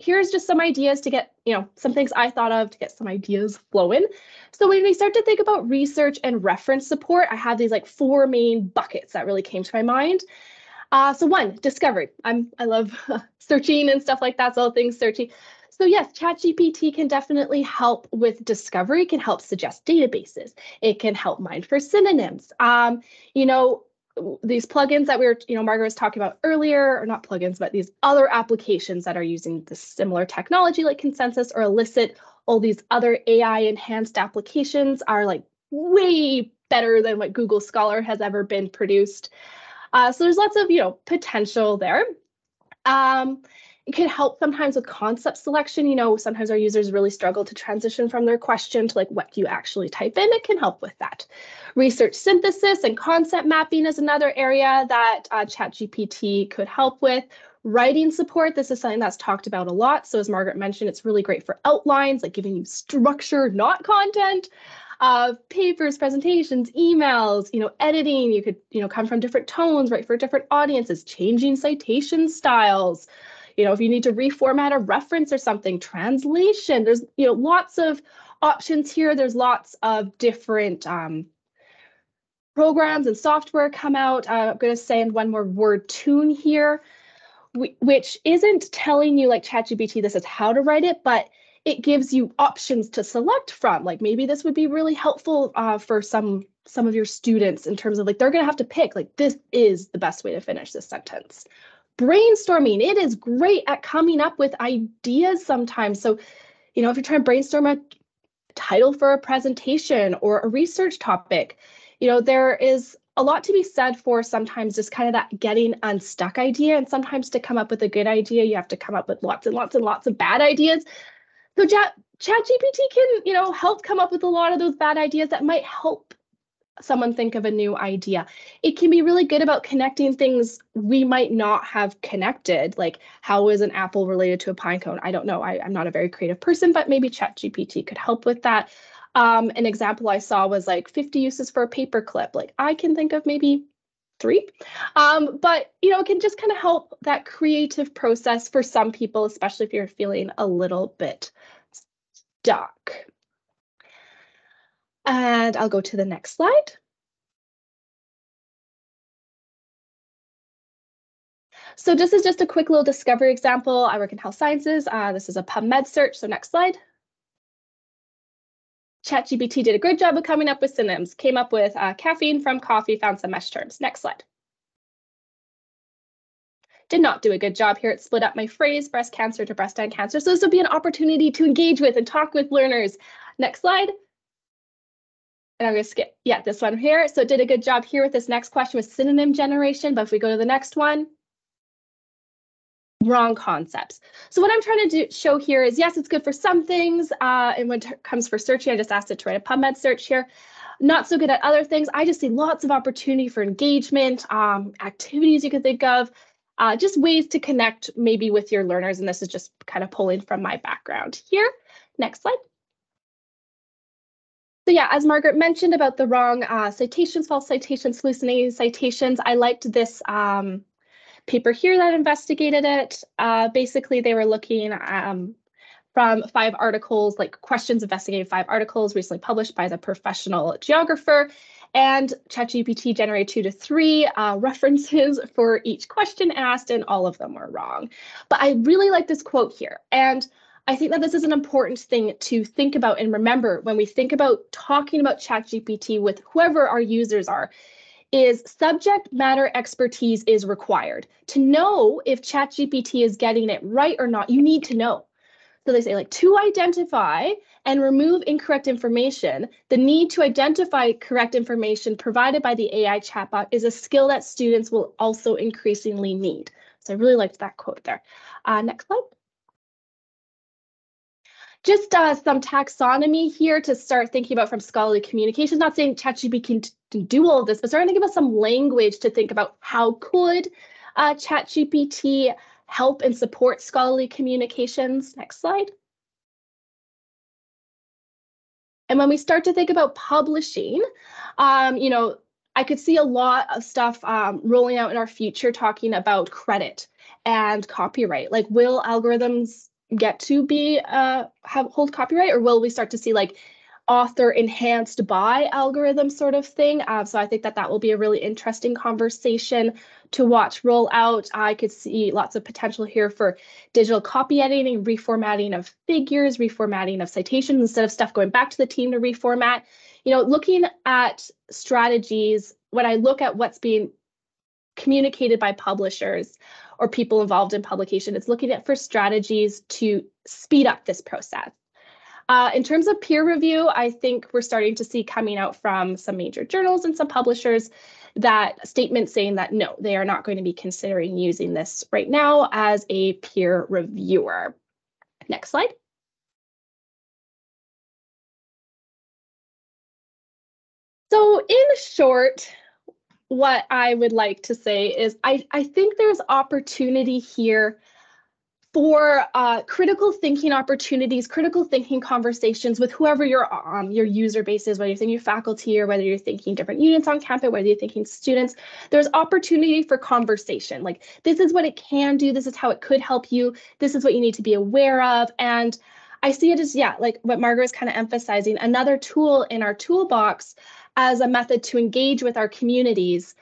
Here's just some ideas to get, you know, some things I thought of to get some ideas flowing. So when we start to think about research and reference support, I have these like four main buckets that really came to my mind. So one, discovery. I love searching and stuff like that, so all things searching. So yes, ChatGPT can definitely help with discovery, can help suggest databases. It can help mine for synonyms. You know, these plugins that we were, you know, Margaret was talking about earlier, or not plugins, but these other applications that are using the similar technology like Consensus or Elicit, all these other AI enhanced applications are like way better than what Google Scholar has ever been produced. So there's lots of, you know, potential there. It can help sometimes with concept selection. You know, sometimes our users really struggle to transition from their question to like what you actually type in. It can help with that. Research synthesis and concept mapping is another area that ChatGPT could help with. Writing support, this is something that's talked about a lot. So as Margaret mentioned, it's really great for outlines, like giving you structure, not content. Papers, presentations, emails, you know, editing. You could, you know, come from different tones, write for different audiences, changing citation styles. You know, if you need to reformat a reference or something, translation, there's, you know, lots of options here. There's lots of different programs and software come out. I'm going to say in one more word, Tune here, which isn't telling you like ChatGPT, this is how to write it, but it gives you options to select from. Like maybe this would be really helpful for some of your students in terms of like, they're going to have to pick like, this is the best way to finish this sentence. Brainstorming, it is great at coming up with ideas sometimes. So, you know, if you're trying to brainstorm a title for a presentation or a research topic, you know, there is a lot to be said for sometimes just kind of that getting unstuck idea. And sometimes to come up with a good idea, you have to come up with lots and lots and lots of bad ideas. So ChatGPT can, you know, help come up with a lot of those bad ideas that might help someone think of a new idea. It can be really good about connecting things we might not have connected, like how is an apple related to a pine cone? I don't know. I'm not a very creative person, but maybe ChatGPT could help with that. An example I saw was like 50 uses for a paperclip. Like I can think of maybe 3, but you know, it can just kind of help that creative process for some people, especially if you're feeling a little bit stuck. And I'll go to the next slide. So this is just a quick little discovery example. I work in health sciences. This is a PubMed search. So next slide. ChatGPT did a great job of coming up with synonyms, came up with caffeine from coffee, found some MESH terms. Next slide. did not do a good job here. It split up my phrase, breast cancer to breast cancer. So this will be an opportunity to engage with and talk with learners. Next slide. And I'm going to skip, yeah, this one here. So it did a good job here with this next question with synonym generation. But if we go to the next one, wrong concepts. So what I'm trying to show here is, yes, it's good for some things. And when it comes for searching, I just asked it to write a PubMed search here. Not so good at other things. I just see lots of opportunity for engagement, activities you could think of, just ways to connect maybe with your learners. And this is just kind of pulling from my background here. Next slide. So yeah, as Margaret mentioned about the wrong citations, false citations, hallucinating citations, I liked this paper here that investigated it. Basically, they were looking from 5 articles, like questions investigating 5 articles recently published by the professional geographer, and ChatGPT generated 2 to 3 references for each question asked, and all of them were wrong. But I really like this quote here, and I think that this is an important thing to think about and remember when we think about talking about ChatGPT with whoever our users are, is subject matter expertise is required. To know if ChatGPT is getting it right or not, you need to know. So they say, like, to identify and remove incorrect information, the need to identify correct information provided by the AI chatbot is a skill that students will also increasingly need. So I really liked that quote there. Next slide. Just some taxonomy here to start thinking about from scholarly communications. Not saying ChatGPT can do all of this, but starting to think about some language to think about how could ChatGPT help and support scholarly communications. Next slide. And when we start to think about publishing, you know, I could see a lot of stuff rolling out in our future talking about credit and copyright. Like, will algorithms get to be hold copyright, or will we start to see like author enhanced by algorithm sort of thing? So I think that that will be a really interesting conversation to watch roll out. I could see lots of potential here for digital copy editing, reformatting of figures, reformatting of citations instead of stuff going back to the team to reformat. You know, looking at strategies, when I look at what's being communicated by publishers or people involved in publication, it's looking at for strategies to speed up this process. In terms of peer review, I think we're starting to see coming out from some major journals and some publishers that statement saying that no, they are not going to be considering using this right now as a peer reviewer. Next slide. So in short, what I would like to say is I think there's opportunity here for critical thinking opportunities, critical thinking conversations with whoever your user base is, whether you're thinking faculty or whether you're thinking different units on campus, whether you're thinking students. There's opportunity for conversation. Like, this is what it can do. This is how it could help you. This is what you need to be aware of. And I see it as, yeah, like what Margaret was kind of emphasizing, another tool in our toolbox as a method to engage with our communities.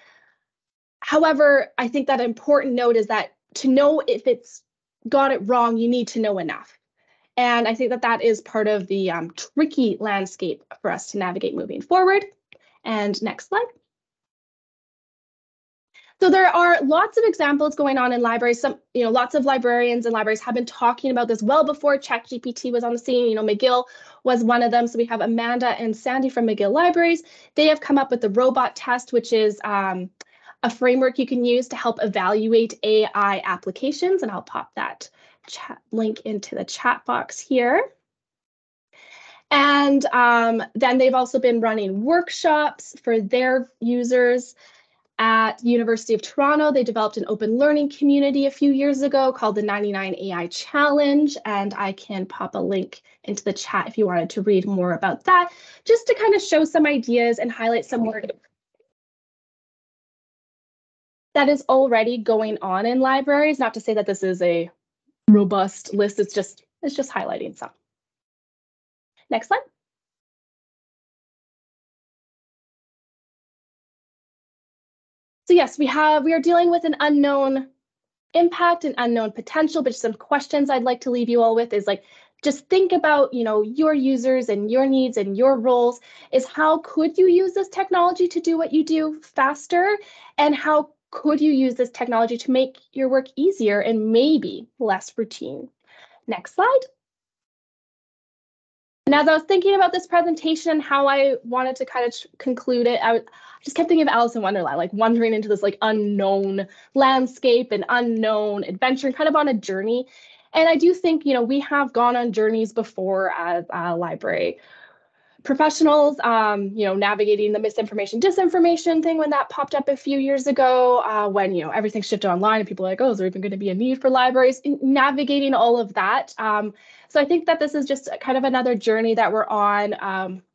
However, I think that important note is that to know if it's got it wrong, you need to know enough. And I think that that is part of the tricky landscape for us to navigate moving forward. And next slide. So there are lots of examples going on in libraries. Some, you know, lots of librarians and libraries have been talking about this well before ChatGPT was on the scene. You know, McGill was one of them. So we have Amanda and Sandy from McGill Libraries. They have come up with the robot test, which is a framework you can use to help evaluate AI applications. And I'll pop that chat link into the chat box here. And then they've also been running workshops for their users. At University of Toronto, they developed an open learning community a few years ago called the 99 AI Challenge, and I can pop a link into the chat if you wanted to read more about that, just to kind of show some ideas and highlight some work that is already going on in libraries. Not to say that this is a robust list, it's just highlighting some. Next slide. So yes, we are dealing with an unknown impact and unknown potential, but some questions I'd like to leave you all with is, like, just think about, you know, your users and your needs and your roles. Is how could you use this technology to do what you do faster, and how Could you use this technology to make your work easier and maybe less routine? Next slide. And as I was thinking about this presentation and how I wanted to kind of conclude it, I just kept thinking of Alice in Wonderland, like wandering into this like unknown landscape and unknown adventure, kind of on a journey. And I do think, you know, we have gone on journeys before as library professionals, you know, navigating the misinformation, disinformation thing when that popped up a few years ago, when, you know, everything shifted online and people are like, oh, is there even going to be a need for libraries? Navigating all of that. So I think that this is just kind of another journey that we're on.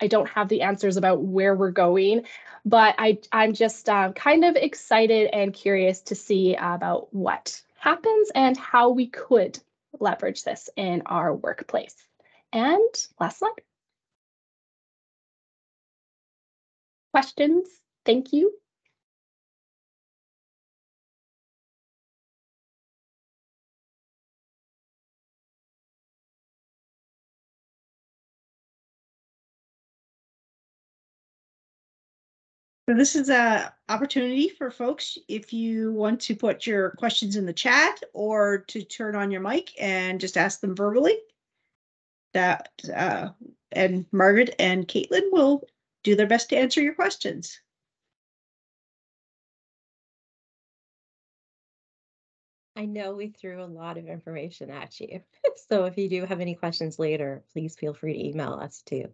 I don't have the answers about where we're going, but I'm just kind of excited and curious to see about what happens and how we could leverage this in our workplace. And last slide. Questions? Thank you. So this is an opportunity for folks if you want to put your questions in the chat or to turn on your mic and just ask them verbally. That and Margaret and Caitlin will do their best to answer your questions. I know we threw a lot of information at you, so if you do have any questions later, please feel free to email us too.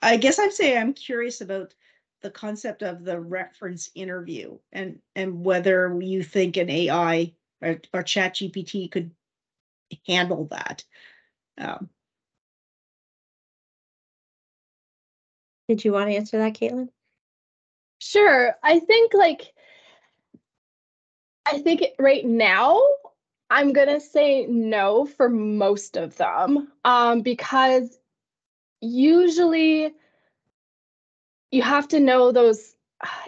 I guess I'd say I'm curious about the concept of the reference interview and whether you think an AI or ChatGPT could handle that. Did you want to answer that, Caitlin? Sure. I think right now I'm going to say no for most of them because usually you have to know those,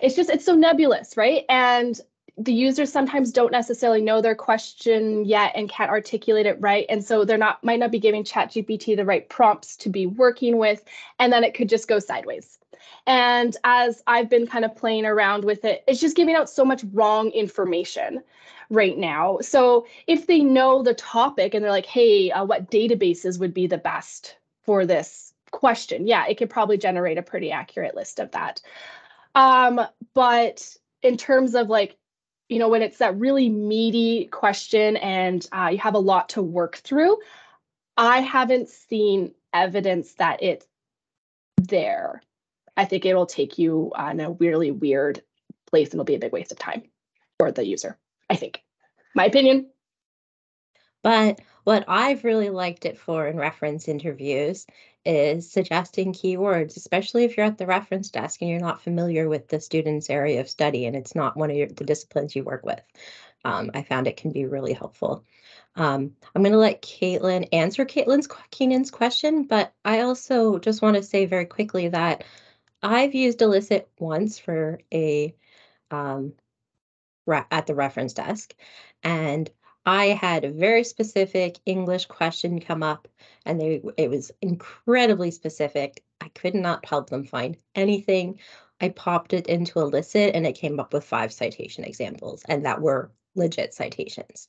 it's so nebulous, right? And the users sometimes don't necessarily know their question yet and can't articulate it right. And so they're might not be giving ChatGPT the right prompts to be working with, and then it could just go sideways. And as I've been kind of playing around with it, it's just giving out so much wrong information right now. So if they know the topic and they're like, hey, what databases would be the best for this question, yeah, it could probably generate a pretty accurate list of that. But in terms of like, you know, when it's that really meaty question and you have a lot to work through, I haven't seen evidence that it's there. I think it'll take you on a really weird place and it'll be a big waste of time for the user, I think. My opinion. But what I've really liked it for in reference interviews is suggesting keywords, especially if you're at the reference desk and you're not familiar with the student's area of study and it's not one of the disciplines you work with. I found it can be really helpful. I'm going to let Caitlin answer Keenan's question, but I also just want to say very quickly that I've used Elicit once for a at the reference desk, and I had a very specific English question come up, and it was incredibly specific. I could not help them find anything. I popped it into Elicit, and it came up with 5 citation examples, and that were legit citations.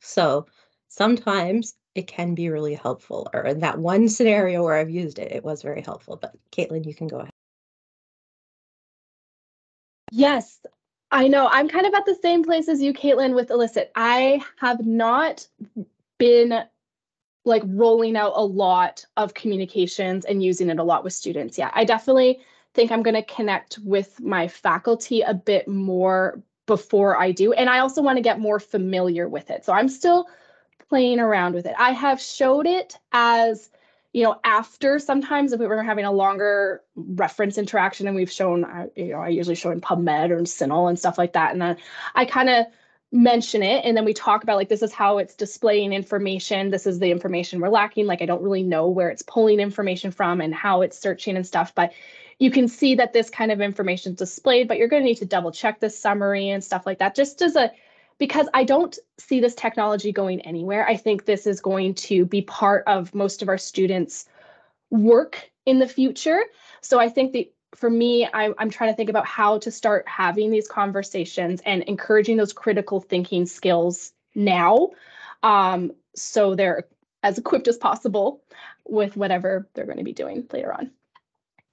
So sometimes it can be really helpful, or in that one scenario where I've used it, it was very helpful. But Caitlin, you can go ahead. Yes. I know. I'm kind of at the same place as you, Caitlin, with Elicit. I have not been like rolling out a lot of communications and using it a lot with students. Yeah, I definitely think I'm going to connect with my faculty a bit more before I do. And I also want to get more familiar with it. So I'm still playing around with it. I have showed it as, you know, after sometimes if we were having a longer reference interaction and we've shown, you know, I usually show in PubMed or in CINAHL and stuff like that. And then I kind of mention it and then we talk about like, this is how it's displaying information. This is the information we're lacking. Like, I don't really know where it's pulling information from and how it's searching and stuff, but you can see that this kind of information is displayed, but you're going to need to double check this summary and stuff like that, just as a, because I don't see this technology going anywhere. I think this is going to be part of most of our students' work in the future. So I think that for me, I'm trying to think about how to start having these conversations and encouraging those critical thinking skills now, so they're as equipped as possible with whatever they're going to be doing later on.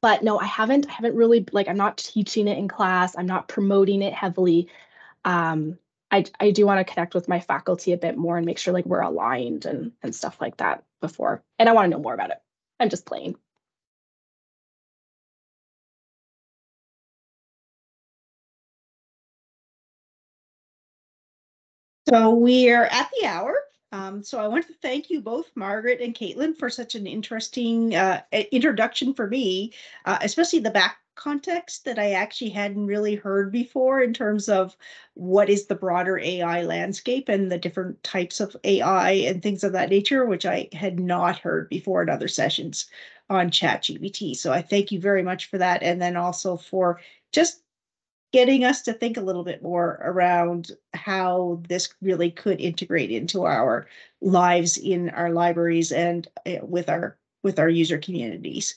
But no, I haven't really, like, I'm not teaching it in class. I'm not promoting it heavily. I do want to connect with my faculty a bit more and make sure, like, we're aligned and stuff like that before. And I want to know more about it. I'm just playing. So we're at the hour. So I want to thank you both, Margaret and Caitlin, for such an interesting introduction for me, especially the back context that I actually hadn't really heard before in terms of what is the broader AI landscape and the different types of AI and things of that nature, which I had not heard before in other sessions on ChatGPT. So I thank you very much for that. And then also for just getting us to think a little bit more around how this really could integrate into our lives in our libraries and with our user communities.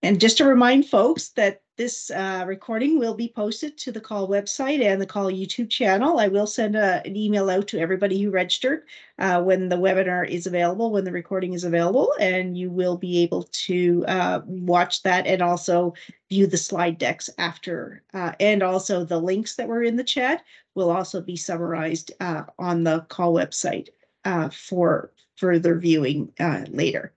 And just to remind folks that this recording will be posted to the CALL website and the CALL YouTube channel. I will send an email out to everybody who registered when the webinar is available, when the recording is available, and you will be able to watch that and also view the slide decks after. And also the links that were in the chat will also be summarized on the CALL website for further viewing later.